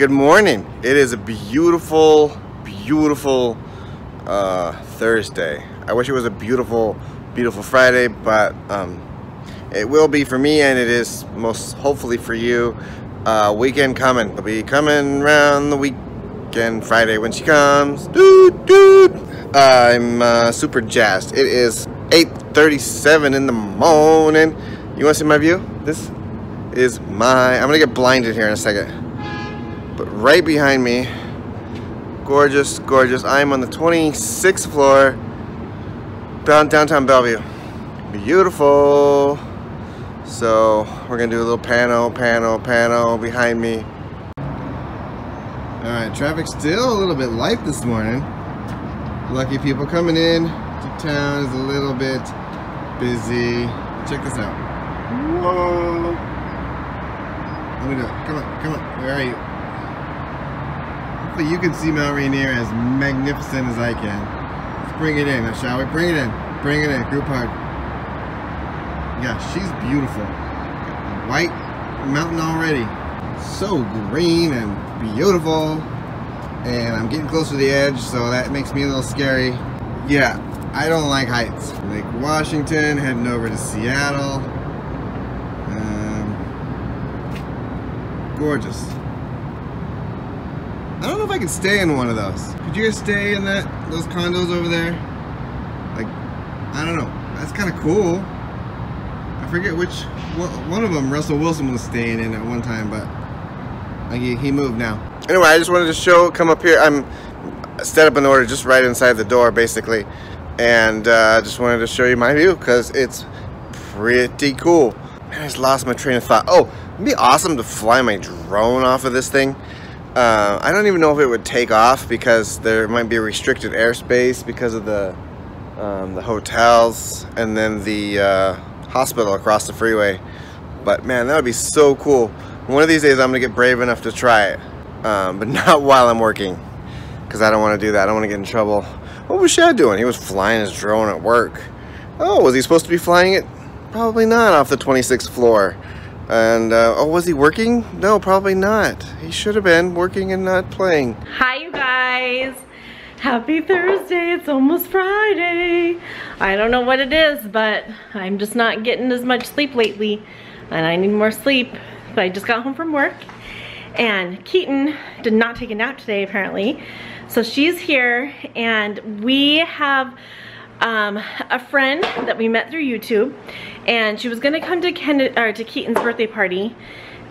Good morning. It is a beautiful, beautiful Thursday. I wish it was a beautiful, beautiful Friday, but it will be for me, and it is most hopefully for you. Weekend coming. It'll be coming around the weekend Friday when she comes. Dude. I'm super jazzed. It is 8:37 in the morning. You want to see my view? This is my... I'm going to get blinded here in a second. But right behind me, gorgeous, gorgeous. I'm on the 26th floor, downtown Bellevue. Beautiful. So we're gonna do a little pano behind me. All right, traffic's still a little bit light this morning. Lucky people coming in to town is a little bit busy. Check this out. Whoa. Let me do it. Come on. Where are you? You can see Mount Rainier as magnificent as I can. Let's bring it in, shall we? Bring it in. Bring it in. Group hug. Yeah, she's beautiful. White mountain already. So green and beautiful. And I'm getting close to the edge, so that makes me a little scary. Yeah, I don't like heights. Lake Washington, heading over to Seattle. Gorgeous. I don't know if I could stay in one of those. Could you guys stay in those condos over there? Like, I don't know. That's kind of cool. I forget which one of them Russell Wilson was staying in at one time, but like he moved now. Anyway, I just wanted to come up here. I'm set up an order just right inside the door, basically, and just wanted to show you my view because it's pretty cool. Man, I just lost my train of thought. Oh, it'd be awesome to fly my drone off of this thing. I don't even know if it would take off because there might be a restricted airspace because of the hotels and then the hospital across the freeway. But man, that would be so cool. One of these days I'm gonna get brave enough to try it, but not while I'm working because I don't want to do that. I don't want to get in trouble. What was Shad doing? He was flying his drone at work. Oh, was he supposed to be flying it? Probably not, off the 26th floor. And, oh, was he working? No, probably not. He should have been working and not playing. Hi, you guys. Happy Thursday. It's almost Friday. I don't know what it is, but I'm just not getting as much sleep lately. And I need more sleep. So I just got home from work. And Keaton did not take a nap today, apparently. So she's here. And we have... a friend that we met through YouTube, and she was gonna come to Keaton's birthday party,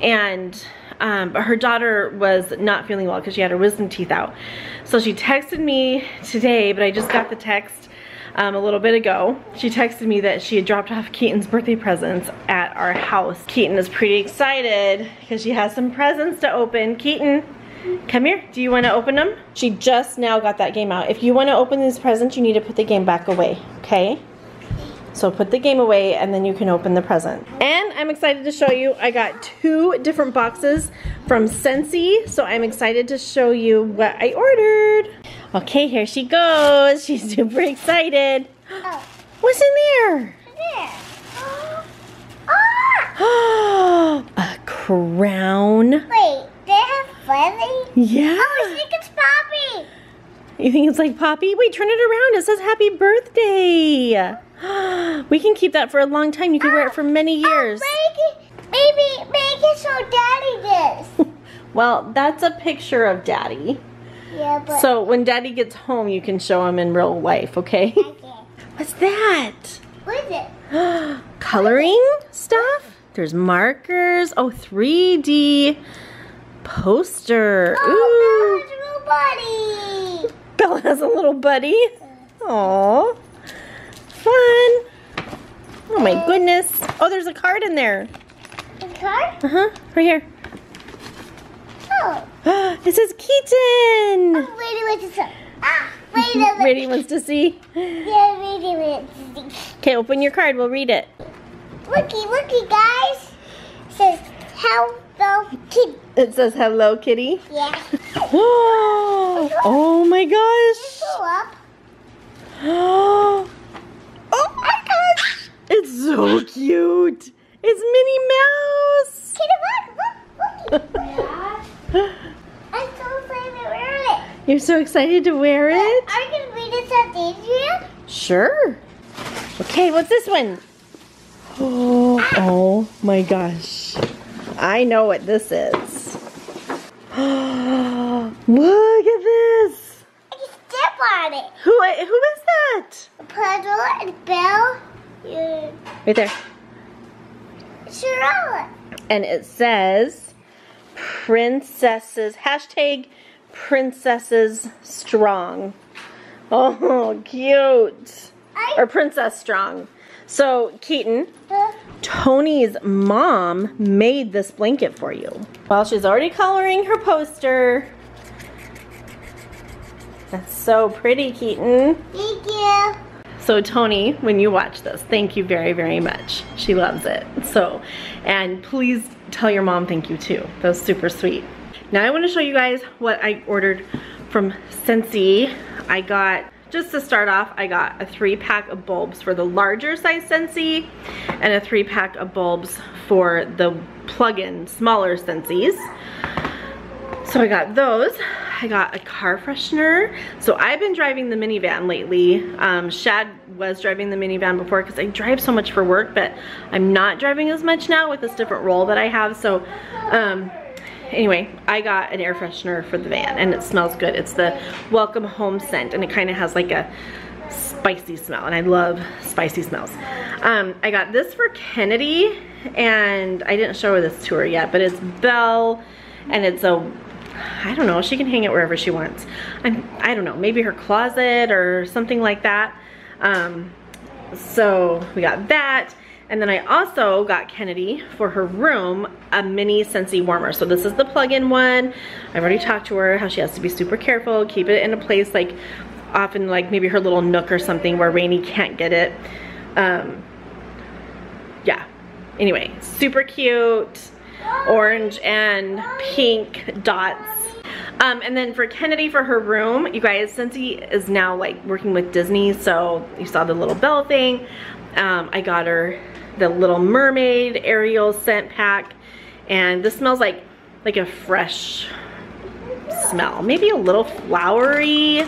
and but her daughter was not feeling well because she had her wisdom teeth out. So she texted me today, but I just got the text a little bit ago. She texted me that she had dropped off Keaton's birthday presents at our house. Keaton is pretty excited because she has some presents to open. Keaton, come here. Do you want to open them? She just now got that game out. If you want to open these presents, you need to put the game back away, okay? So put the game away, and then you can open the present. And I'm excited to show you, I got two different boxes from Scentsy, so I'm excited to show you what I ordered. Okay, here she goes. She's super excited. Oh. What's in there? Oh. A crown. Wait. Yeah. Oh, I think it's Poppy. You think it's like Poppy? Wait, turn it around. It says happy birthday. We can keep that for a long time. You can wear it for many years. Maybe make it so Daddy gets. Well, that's a picture of Daddy. Yeah, but. So when Daddy gets home, you can show him in real life, okay? Okay. What's that? What is it? Coloring stuff? There's markers. Oh, 3D. Poster. Oh, Bella's little buddy. Bella has a little buddy. Aww. Fun. Oh my goodness. Oh, there's a card in there. A card? Uh-huh. Right here. Oh. It says Keaton. Oh, Brady wants to see. Ah, Brady wants to see. Yeah, Brady wants to see. Okay, open your card. We'll read it. Looky, guys. It says, hello, Kitty. It says hello, Kitty? Yeah. Oh my gosh. Oh my gosh. It's so cute. It's Minnie Mouse. Kitty, look. You're so excited to wear it? Are you going to read us out Adrian? Sure. Okay, what's this one? Oh, oh my gosh. I know what this is. Look at this. I can step on it. Who is that? Puddle and Belle. Right there. Charlotte. And it says princesses, hashtag princesses strong. Oh, cute. Or princess strong. So, Keaton, Tony's mom made this blanket for you. Well, she's already coloring her poster. That's so pretty, Keaton. Thank you. So, Tony, when you watch this, thank you very, very much. She loves it. So, and please tell your mom thank you, too. That was super sweet. Now, I want to show you guys what I ordered from Scentsy. I got... Just to start off, I got a 3-pack of bulbs for the larger size Scentsy and a 3-pack of bulbs for the plug-in smaller Scentsys. So I got those. I got a car freshener. So I've been driving the minivan lately. Shad was driving the minivan before because I drive so much for work, but I'm not driving as much now with this different role that I have. So anyway, I got an air freshener for the van and it smells good. It's the welcome home scent and it kind of has like a spicy smell and I love spicy smells. I got this for Kennedy and I didn't show her this to her yet, but it's Belle and it's a, I don't know, she can hang it wherever she wants. I don't know, maybe her closet or something like that. So we got that. And then I also got Kennedy for her room a mini Scentsy warmer. So this is the plug-in one. I've already talked to her how she has to be super careful, keep it in a place like often like maybe her little nook or something where Rainy can't get it. Yeah, anyway, super cute, orange and pink dots. And then for Kennedy for her room, you guys, Scentsy is now like working with Disney, so you saw the little bell thing. I got her the Little Mermaid Ariel scent pack, and this smells like a fresh smell, maybe a little flowery,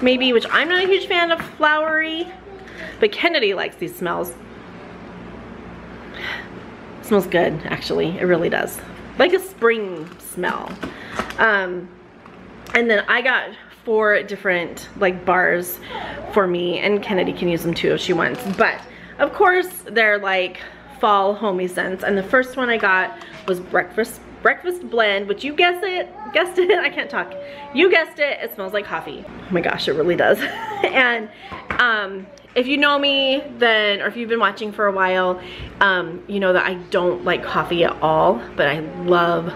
maybe, which I'm not a huge fan of flowery, but Kennedy likes these smells. It smells good, actually, it really does, like a spring smell. And then I got 4 different like bars for me, and Kennedy can use them too if she wants, but of course they're like fall homey scents. And the first one I got was breakfast blend, which you guessed it, I can't talk, you guessed it, it smells like coffee. Oh my gosh, it really does. And if you know me then, or if you've been watching for a while, you know that I don't like coffee at all, but I love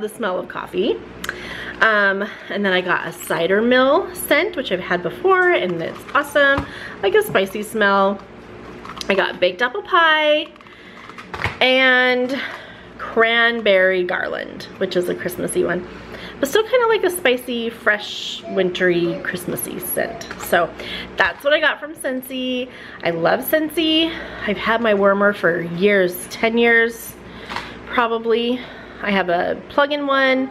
the smell of coffee. And then I got a cider mill scent, which I've had before, and it's awesome, like a spicy smell. I got baked apple pie and cranberry garland, which is a Christmassy one, but still kind of like a spicy, fresh, wintry, Christmassy scent. So that's what I got from Scentsy. I love Scentsy. I've had my warmer for years, 10 years probably. I have a plug-in one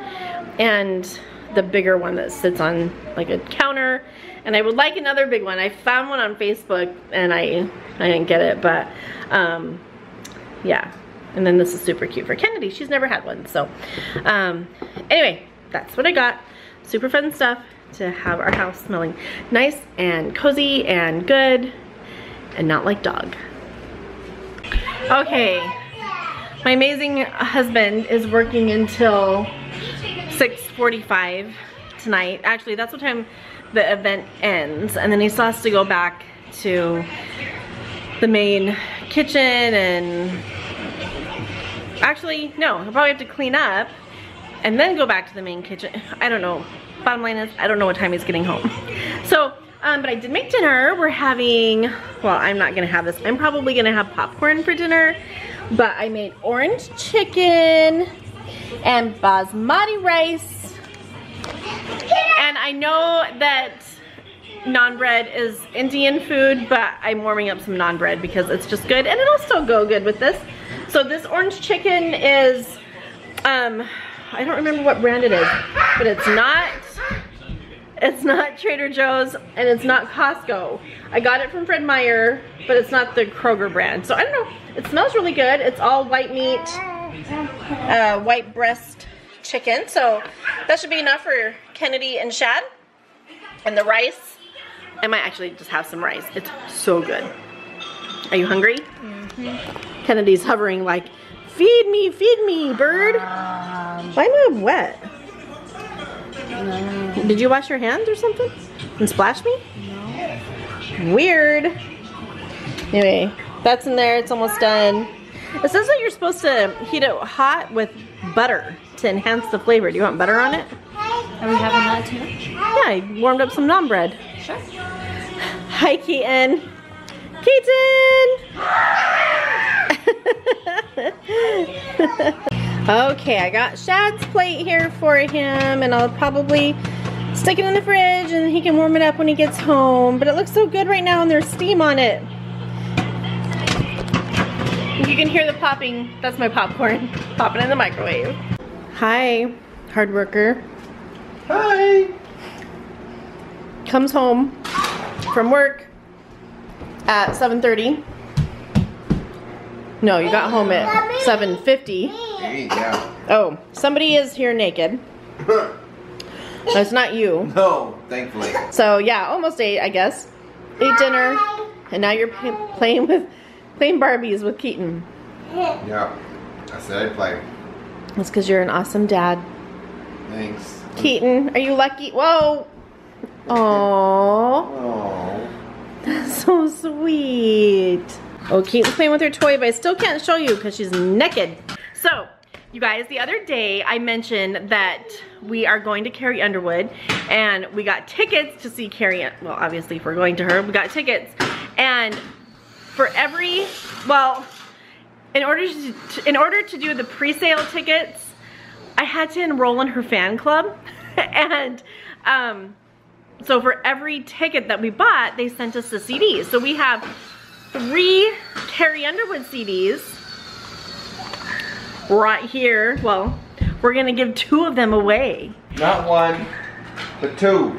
and the bigger one that sits on like a counter, and I would like another big one. I found one on Facebook and I didn't get it, but yeah. And then this is super cute for Kennedy. She's never had one, so anyway, that's what I got. Super fun stuff to have our house smelling nice and cozy and good and not like dog. Okay, my amazing husband is working until 6:45 tonight. Actually, that's what time the event ends, and then he still has to go back to the main kitchen, and actually no, he'll probably have to clean up and then go back to the main kitchen. I don't know. Bottom line is I don't know what time he's getting home. So but I did make dinner. We're having, well, I'm not gonna have this, I'm probably gonna have popcorn for dinner, but I made orange chicken and basmati rice. And I know that naan bread is Indian food, but I'm warming up some naan bread because it's just good, and it'll still go good with this. So this orange chicken is I don't remember what brand it is, but it's not Trader Joe's and it's not Costco. I got it from Fred Meyer, but it's not the Kroger brand. So I don't know, it smells really good. It's all white meat, white breast chicken. So that should be enough for Kennedy and Shad. And the rice, I might actually just have some rice. It's so good. Are you hungry? Mm-hmm. Kennedy's hovering like, feed me, bird. Why am I wet? No. Did you wash your hands or something? And splash me? No. Weird. Anyway, that's in there. It's almost done. It says that you're supposed to heat it hot with butter to enhance the flavor. Do you want butter on it? Are we having that too? Yeah, I warmed up some naan bread. Sure. Hi, Keaton. Keaton! Okay, I got Shad's plate here for him, and I'll probably stick it in the fridge and he can warm it up when he gets home. But it looks so good right now and there's steam on it. You can hear the popping. That's my popcorn popping in the microwave. Hi, hard worker. Hi. Comes home from work at 7:30. No, you got home at 7:50. Yeah. Oh, somebody is here naked. It's not you. No, thankfully. So yeah, almost 8, I guess. Ate dinner, and now you're playing Barbies with Keaton. Yeah, I said I play. That's because you're an awesome dad. Thanks. Keaton, are you lucky? Whoa. Aww. That's so sweet. Oh, Keaton's playing with her toy, but I still can't show you because she's naked. So, you guys, the other day I mentioned that we are going to Carrie Underwood, and we got tickets to see Carrie. Well, obviously, if we're going to her, we got tickets. And for every, well, in order to do the pre-sale tickets, I had to enroll in her fan club, and so for every ticket that we bought, they sent us the CDs. So we have 3 Carrie Underwood CDs. Right here. Well, we're gonna give 2 of them away. Not 1, but 2.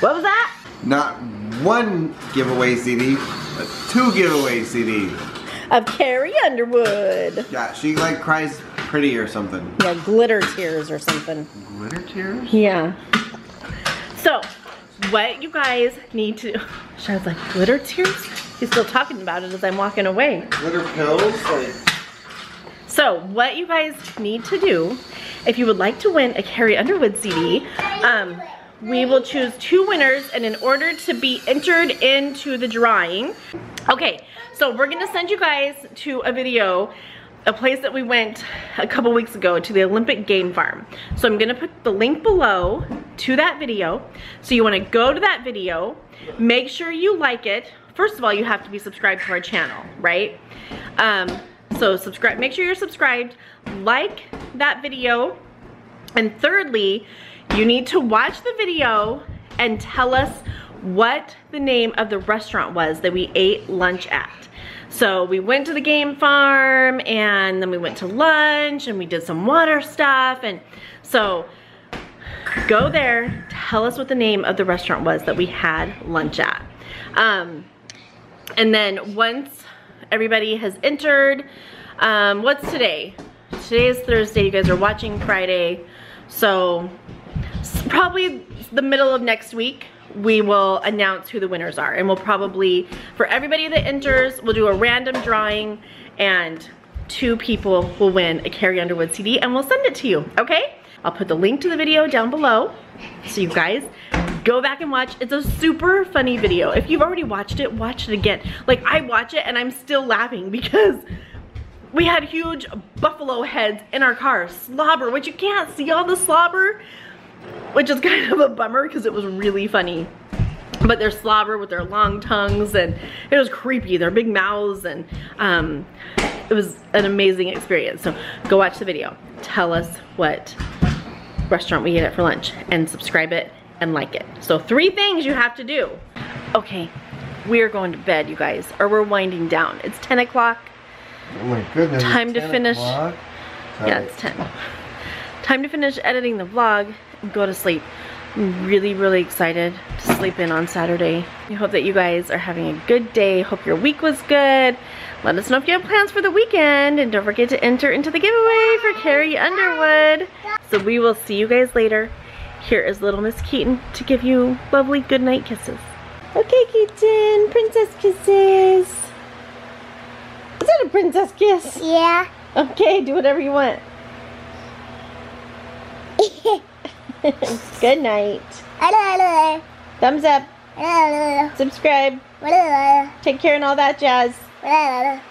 What was that? Not 1 giveaway CD, but 2 giveaway CDs. Of Carrie Underwood. Yeah, she like cries pretty or something. Yeah, glitter tears or something. Glitter tears? Yeah. So, what you guys need to... Shad's like, glitter tears? He's still talking about it as I'm walking away. Glitter pills? Like... So what you guys need to do, if you would like to win a Carrie Underwood CD, we will choose 2 winners, and in order to be entered into the drawing. Okay, so we're gonna send you guys to a video, a place that we went a couple weeks ago to the Olympic Game Farm. So I'm gonna put the link below to that video. So you wanna go to that video, make sure you like it. First of all, you have to be subscribed to our channel, right? So subscribe, make sure you're subscribed, like that video, and thirdly, you need to watch the video and tell us what the name of the restaurant was that we ate lunch at. So we went to the game farm, and then we went to lunch, and we did some water stuff, and so go there, tell us what the name of the restaurant was that we had lunch at. And then once everybody has entered. What's today? Today is Thursday. You guys are watching Friday. So probably the middle of next week, we will announce who the winners are. And we'll probably, for everybody that enters, we'll do a random drawing, and 2 people will win a Carrie Underwood CD, and we'll send it to you, okay? I'll put the link to the video down below. So you guys go back and watch. It's a super funny video. If you've already watched it, watch it again. Like, I watch it and I'm still laughing because we had huge buffalo heads in our car. Slobber, which you can't see all the slobber, which is kind of a bummer because it was really funny. But they're slobber with their long tongues, and it was creepy. Their big mouths, and it was an amazing experience. So go watch the video. Tell us what restaurant we ate at for lunch, and subscribe it and like it. So 3 things you have to do. Okay, we're going to bed, you guys, or we're winding down. It's 10 o'clock. Oh my goodness. Time to finish. Yeah, it's 10. Time to finish editing the vlog and go to sleep. I'm really, really excited to sleep in on Saturday. I hope that you guys are having a good day. Hope your week was good. Let us know if you have plans for the weekend. And don't forget to enter into the giveaway for Carrie Underwood. So we will see you guys later. Here is little Miss Keaton to give you lovely goodnight kisses. Okay, Keaton, princess kisses. Is that a princess kiss? Yeah. Okay, do whatever you want. Good night. Thumbs up. Subscribe. Take care and all that jazz.